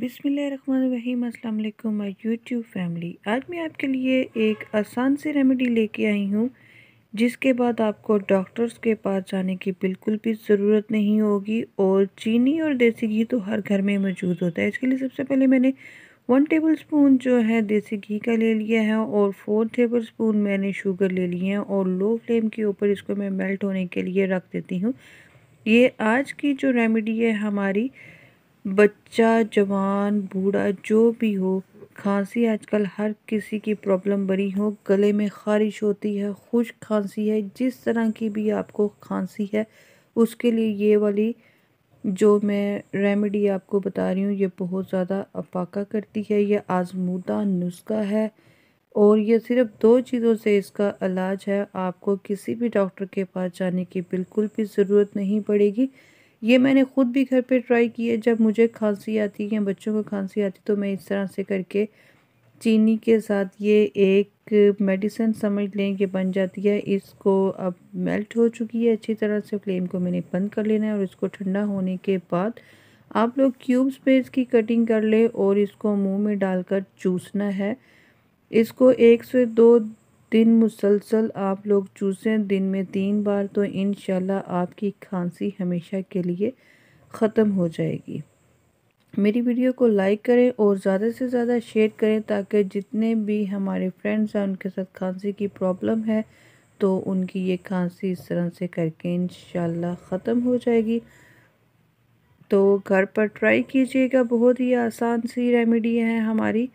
बिस्मिल्लाहिर्रहमानिर्रहीम अस्सलाम वालेकुम माय यूट्यूब फैमिली। आज मैं आपके लिए एक आसान से रेमेडी लेके आई हूँ, जिसके बाद आपको डॉक्टर्स के पास जाने की बिल्कुल भी ज़रूरत नहीं होगी। और चीनी और देसी घी तो हर घर में मौजूद होता है। इसके लिए सबसे पहले मैंने 1 टेबलस्पून जो है देसी घी का ले लिया है और 4 टेबलस्पून मैंने शुगर ले लिए हैं और लो फ्लेम के ऊपर इसको मैं मेल्ट होने के लिए रख देती हूँ। ये आज की जो रेमेडी है हमारी, बच्चा जवान बूढ़ा जो भी हो, खांसी आजकल हर किसी की प्रॉब्लम बनी हो, गले में ख़ारिश होती है, खुश्क खांसी है, जिस तरह की भी आपको खांसी है उसके लिए ये वाली जो मैं रेमेडी आपको बता रही हूँ ये बहुत ज़्यादा अफाका करती है। ये आजमूदा नुस्खा है और ये सिर्फ 2 चीज़ों से इसका इलाज है। आपको किसी भी डॉक्टर के पास जाने की बिल्कुल भी ज़रूरत नहीं पड़ेगी। ये मैंने ख़ुद भी घर पे ट्राई किए। जब मुझे खांसी आती है, बच्चों को खांसी आती, तो मैं इस तरह से करके चीनी के साथ ये एक मेडिसिन समझ लें कि बन जाती है। इसको अब मेल्ट हो चुकी है अच्छी तरह से, फ्लेम को मैंने बंद कर लेना है और इसको ठंडा होने के बाद आप लोग क्यूब्स पे इसकी कटिंग कर लें और इसको मुँह में डालकर चूसना है। इसको 1 से 2 दिन मुसलसल आप लोग चूसें, दिन में 3 बार, तो इंशाल्लाह आपकी खांसी हमेशा के लिए ख़त्म हो जाएगी। मेरी वीडियो को लाइक करें और ज़्यादा से ज़्यादा शेयर करें ताकि जितने भी हमारे फ्रेंड्स हैं उनके साथ खांसी की प्रॉब्लम है तो उनकी ये खांसी इस तरह से करके इंशाल्लाह ख़त्म हो जाएगी। तो घर पर ट्राई कीजिएगा, बहुत ही आसान सी रेमेडी है हमारी।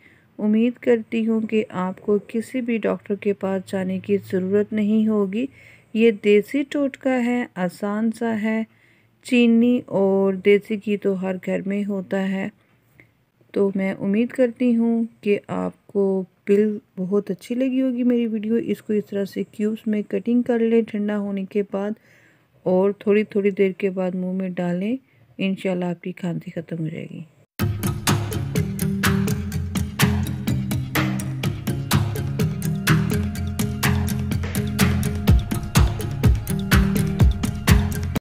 उम्मीद करती हूँ कि आपको किसी भी डॉक्टर के पास जाने की ज़रूरत नहीं होगी। ये देसी टोटका है, आसान सा है। चीनी और देसी घी तो हर घर में होता है। तो मैं उम्मीद करती हूँ कि आपको पिल बहुत अच्छी लगी होगी मेरी वीडियो। इसको इस तरह से क्यूब्स में कटिंग कर लें ठंडा होने के बाद और थोड़ी थोड़ी देर के बाद मुंह में डालें, इंशाल्लाह आपकी खांसी ख़त्म हो जाएगी।